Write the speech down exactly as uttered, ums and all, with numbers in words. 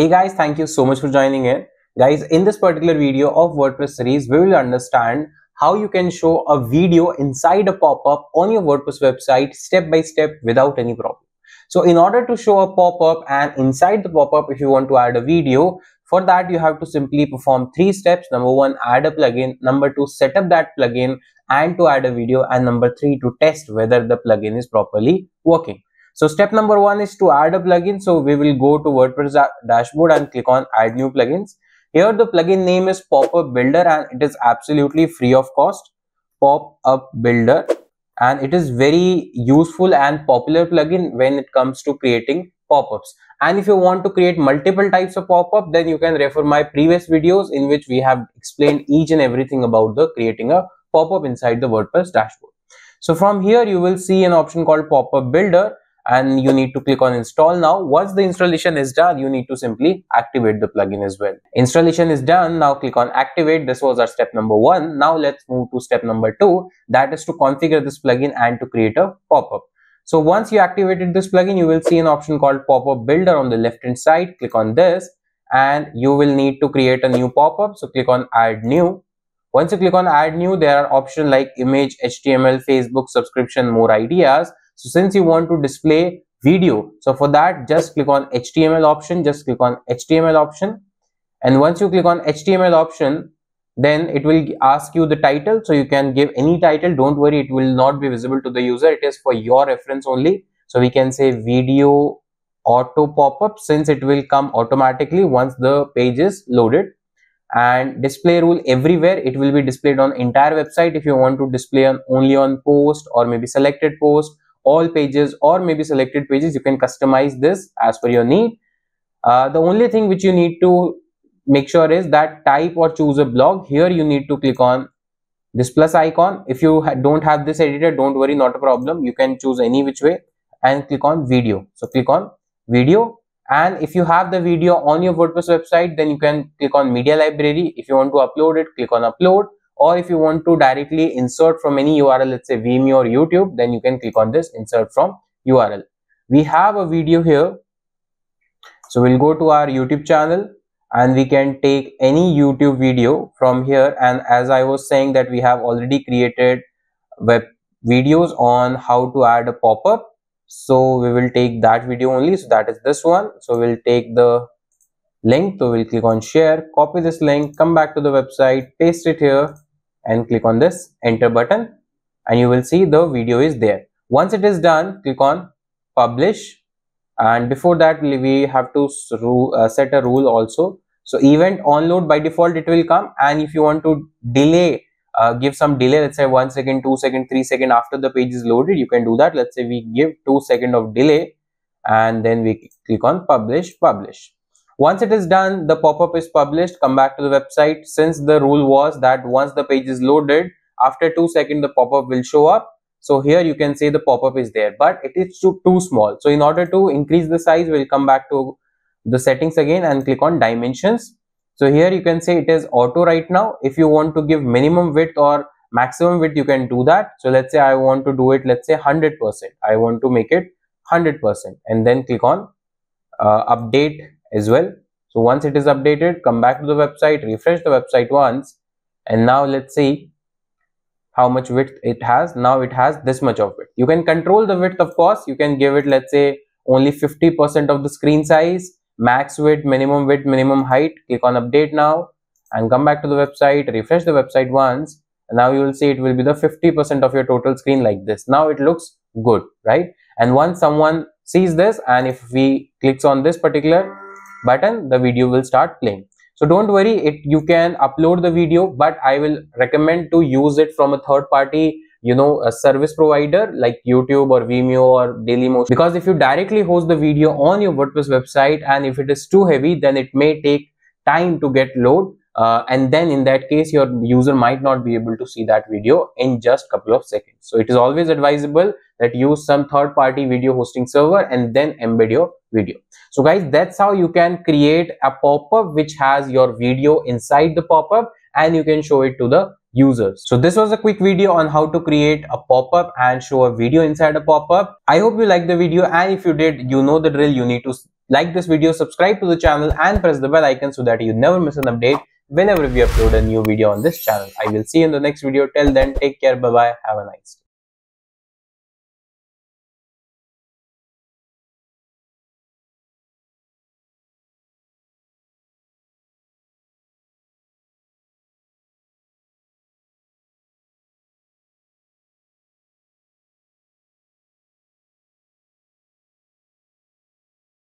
Hey guys, thank you so much for joining in. Guys, in this particular video of WordPress series, we will understand how you can show a video inside a pop-up on your WordPress website step by step without any problem. So in order to show a pop-up and inside the pop-up, if you want to add a video, for that you have to simply perform three steps. Number one, add a plugin. Number two, set up that plugin and to add a video. And number three, to test whether the plugin is properly working. So step number one is to add a plugin. So we will go to WordPress da dashboard and click on add new plugins. Here the plugin name is pop-up builder and it is absolutely free of cost, pop-up builder, and it is very useful and popular plugin when it comes to creating pop-ups. And if you want to create multiple types of pop-up, then you can refer my previous videos in which we have explained each and everything about the creating a pop-up inside the WordPress dashboard. So from here you will see an option called pop-up builder. And you need to click on install now. Once the installation is done, you need to simply activate the plugin as well. Installation is done. Now click on activate. This was our step number one. Now let's move to step number two. That is to configure this plugin and to create a pop-up. So once you activated this plugin, you will see an option called pop-up builder on the left hand side. Click on this and you will need to create a new pop-up. So click on add new. Once you click on add new, there are options like image, H T M L, Facebook, subscription, more ideas. So since you want to display video, so for that just click on H T M L option, just click on H T M L option. And once you click on H T M L option, then it will ask you the title. So you can give any title, don't worry, it will not be visible to the user. It is for your reference only. So we can say video auto pop-up since it will come automatically once the page is loaded. And display rule everywhere, it will be displayed on entire website. If you want to display on only on post or maybe selected post, all pages or maybe selected pages, you can customize this as per your need. Uh, the only thing which you need to make sure is that type or choose a blog. Here you need to click on this plus icon. If you ha don't have this editor, don't worry, not a problem. You can choose any which way and click on video. So click on video. And if you have the video on your WordPress website, then you can click on media library. If you want to upload it, click on upload. Or if you want to directly insert from any U R L, let's say Vimeo or YouTube, then you can click on this insert from U R L. We have a video here. So we'll go to our YouTube channel and we can take any YouTube video from here. And as I was saying that we have already created web videos on how to add a pop-up. So we will take that video only. So that is this one. So we'll take the link. So we'll click on share, copy this link, come back to the website, paste it here, and click on this enter button and you will see the video is there. Once it is done, click on publish. And before that we have to set a rule also. So event onload by default it will come, and if you want to delay, uh, give some delay, let's say one second, two second, three second after the page is loaded, you can do that. Let's say we give two second of delay and then we click on publish, publish. Once it is done, the pop-up is published, come back to the website. Since the rule was that once the page is loaded, after two seconds, the pop-up will show up. So here you can say the pop-up is there, but it is too, too small. So in order to increase the size, we'll come back to the settings again and click on dimensions. So here you can say it is auto right now. If you want to give minimum width or maximum width, you can do that. So let's say I want to do it, let's say one hundred percent. I want to make it one hundred percent and then click on uh, update as well. So once it is updated, come back to the website, refresh the website once, and now let's see how much width it has. Now it has this much of width. You can control the width, of course. You can give it, let's say, only fifty percent of the screen size, max width, minimum width, minimum height. Click on update now and come back to the website, refresh the website once, and now you will see it will be the fifty percent of your total screen like this. Now it looks good, right? And once someone sees this, and if we clicks on this particular button, the video will start playing. So don't worry, it you can upload the video, but I will recommend to use it from a third party, you know, a service provider like YouTube or Vimeo or Dailymotion, because if you directly host the video on your WordPress website and if it is too heavy, then it may take time to get load, uh, and then in that case your user might not be able to see that video in just couple of seconds. So it is always advisable that use some third party video hosting server and then embed your video. So guys, that's how you can create a pop-up which has your video inside the pop-up and you can show it to the users. So this was a quick video on how to create a pop-up and show a video inside a pop-up. I hope you liked the video, and if you did, you know the drill. You need to Like this video, subscribe to the channel and press the bell icon so that you never miss an update whenever we upload a new video on this channel. I will see you in the next video. Till then, take care. Bye bye. Have a nice day.